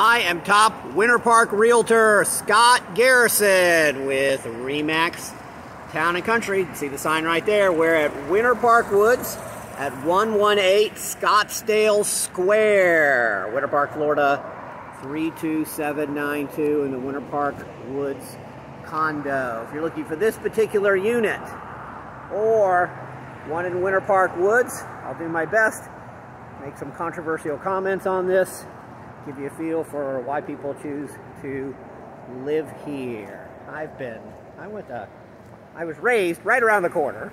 I am top Winter Park Realtor Scott Garrison with RE/MAX Town and Country. You can see the sign right there. We're at Winter Park Woods at 118 Scottsdale Square, Winter Park, Florida, 32792 in the Winter Park Woods condo. If you're looking for this particular unit or one in Winter Park Woods, I'll do my best, make some controversial comments on this, give you a feel for why people choose to live here. I was raised right around the corner.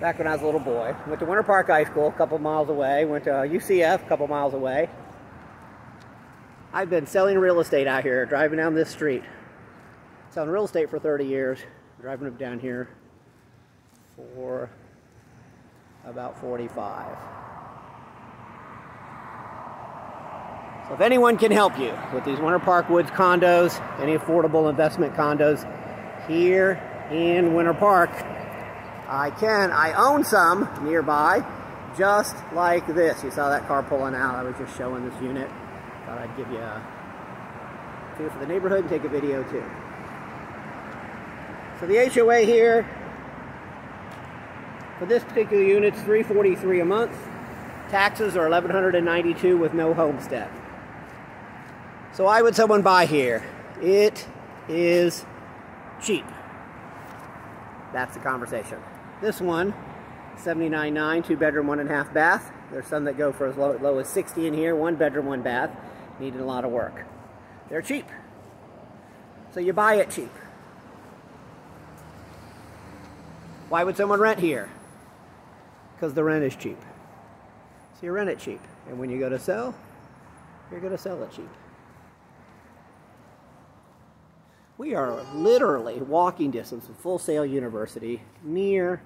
Back when I was a little boy, went to Winter Park High School a couple miles away, went to UCF a couple miles away. I've been selling real estate out here, driving down this street. Selling real estate for 30 years, driving up down here for about 45. So if anyone can help you with these Winter Park Woods condos, any affordable investment condos here in Winter Park, I own some nearby, just like this. You saw that car pulling out. I was just showing this unit. Thought I'd give you a feel for the neighborhood and take a video too. So the HOA here for this particular unit's $343 a month. Taxes are $1,192 with no homestead. So why would someone buy here? It is cheap. That's the conversation. This one, $79,900, 2-bedroom, 1.5 bath. There's some that go for as low as $60,000 in here, 1 bedroom, 1 bath. Needed a lot of work. They're cheap. So you buy it cheap. Why would someone rent here? Because the rent is cheap. So you rent it cheap. And when you go to sell, you're going to sell it cheap. We are literally walking distance from Full Sail University, near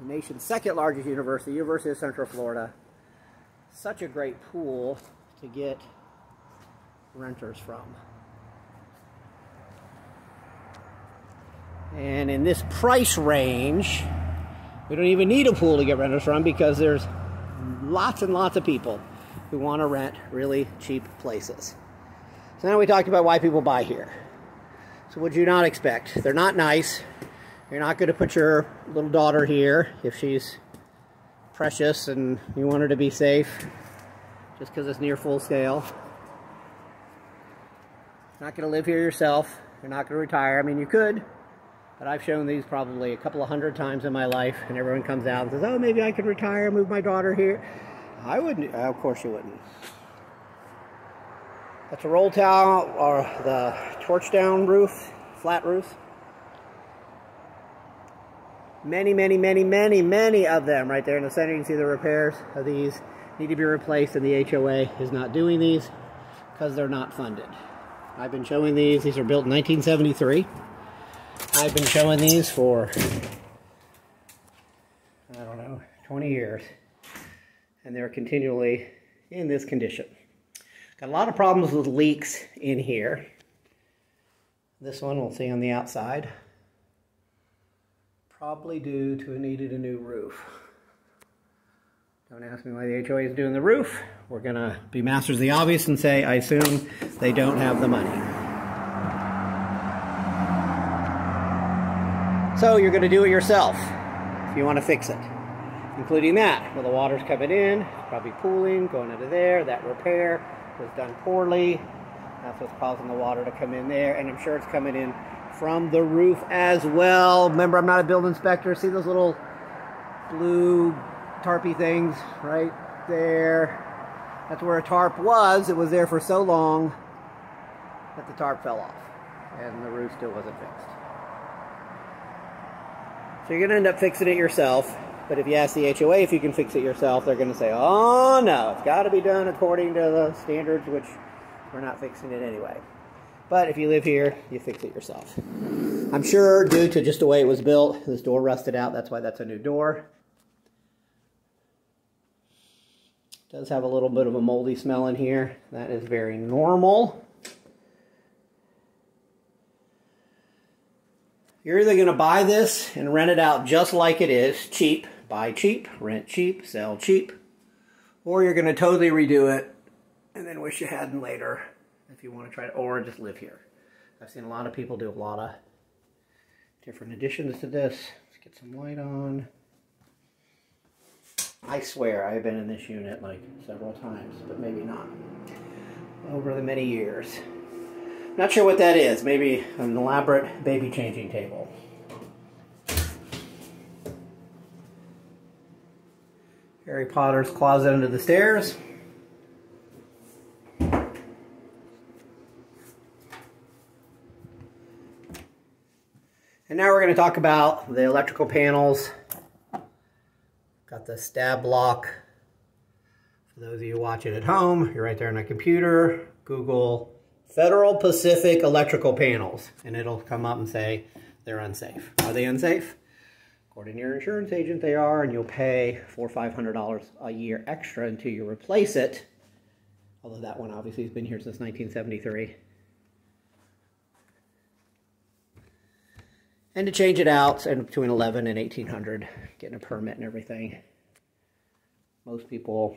the nation's second largest university, University of Central Florida. Such a great pool to get renters from. And in this price range, we don't even need a pool to get renters from, because there's lots and lots of people who want to rent really cheap places. So now we talked about why people buy here. So what do you not expect? They're not nice. You're not going to put your little daughter here if she's precious and you want her to be safe, just because it's near Full Sail. You're not going to live here yourself. You're not going to retire. I mean, you could, but I've shown these probably a couple of hundred times in my life, and everyone comes out and says, oh, maybe I could retire, move my daughter here. I wouldn't. Of course you wouldn't. That's a roll towel or the torch down roof, flat roof. Many, many, many, many, many of them right there in the center. You can see the repairs of these need to be replaced, and the HOA is not doing these because they're not funded. I've been showing these. These are built in 1973. I've been showing these for, I don't know, 20 years. And they're continually in this condition. Got a lot of problems with leaks in here. This one we'll see on the outside. Probably due to it needed a new roof. Don't ask me why the HOA is doing the roof. We're going to be masters of the obvious and say, I assume they don't have the money. So you're going to do it yourself if you want to fix it. Including that, where the water's coming in, probably pooling, going into there, that repair was done poorly. That's what's causing the water to come in there, and I'm sure it's coming in from the roof as well. Remember, I'm not a building inspector. See those little blue tarpy things right there? That's where a tarp was. It was there for so long that the tarp fell off, and the roof still wasn't fixed. So you're going to end up fixing it yourself. But if you ask the HOA if you can fix it yourself, they're going to say, oh, no, it's got to be done according to the standards, which we're not fixing it anyway. But if you live here, you fix it yourself. I'm sure due to just the way it was built, this door rusted out. That's why that's a new door. It does have a little bit of a moldy smell in here. That is very normal. You're either going to buy this and rent it out just like it is, cheap. Buy cheap, rent cheap, sell cheap. Or you're going to totally redo it and then wish you hadn't later if you want to try it, or just live here. I've seen a lot of people do a lot of different additions to this. Let's get some light on. I swear I've been in this unit like several times, but maybe not, over the many years. Not sure what that is. Maybe an elaborate baby changing table. Harry Potter's closet under the stairs. And now we're going to talk about the electrical panels. Got the STAB lock. For those of you watching at home, you're right there on a computer. Google Federal Pacific electrical panels, and it'll come up and say they're unsafe. Are they unsafe? According to your insurance agent, they are, and you'll pay $400 or $500 a year extra until you replace it. Although that one obviously has been here since 1973. And to change it out, and between $1,100 and $1,800, getting a permit and everything. Most people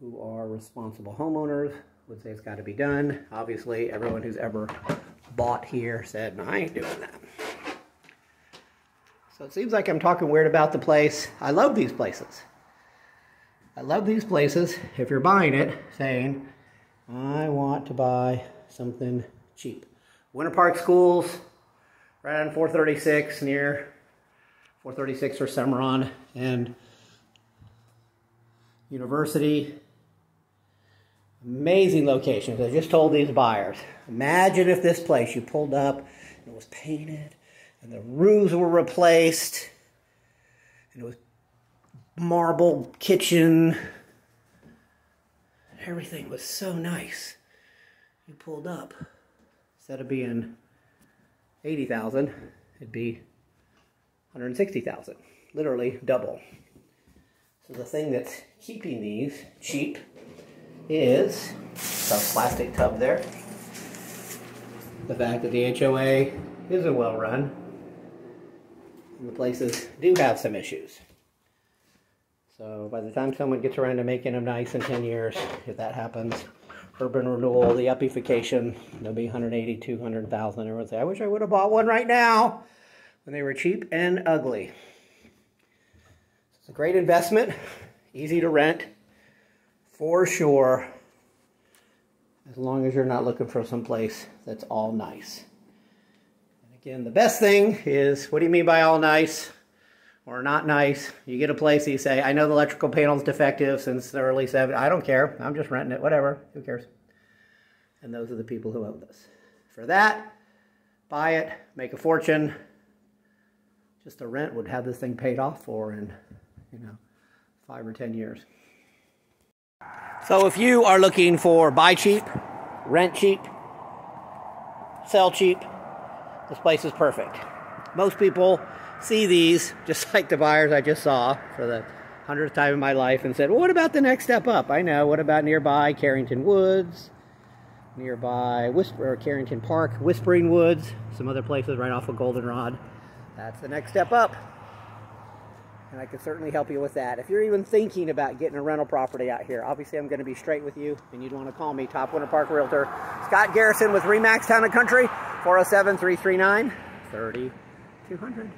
who are responsible homeowners would say it's got to be done. Obviously, everyone who's ever bought here said, no, I ain't doing that. So it seems like I'm talking weird about the place. I love these places. I love these places. If you're buying it, saying, I want to buy something cheap. Winter Park Schools, right on 436, near 436 or Semoran, and University. Amazing locations. I just told these buyers, imagine if this place you pulled up and it was painted and the roofs were replaced and it was marble kitchen. Everything was so nice. You pulled up. Instead of being $80,000, it'd be $160,000. Literally double. So the thing that's keeping these cheap is some plastic tub there. The fact that the HOA isn't well run, and the places do have some issues. So by the time someone gets around to making them nice in 10 years, if that happens, urban renewal, the uppification, there'll be 180, 200,000. Everyone will say, I wish I would have bought one right now when they were cheap and ugly. It's a great investment, easy to rent. For sure, as long as you're not looking for some place that's all nice. And again, the best thing is, what do you mean by all nice or not nice? You get a place that you say, I know the electrical panel's defective since the early 70s. I don't care. I'm just renting it. Whatever. Who cares? And those are the people who own this. For that, buy it, make a fortune. Just the rent would have this thing paid off for in, 5 or 10 years. So if you are looking for buy cheap, rent cheap, sell cheap, this place is perfect. Most people see these, just like the buyers I just saw for the 100th time in my life, and said, well, what about the next step up? I know, what about nearby Carrington Woods, nearby Carrington Park, Whispering Woods, some other places right off of Goldenrod. That's the next step up. And I can certainly help you with that. If you're even thinking about getting a rental property out here, obviously I'm going to be straight with you, and you'd want to call me, Top Winter Park Realtor, Scott Garrison with RE/MAX Town & Country, 407-339-3200.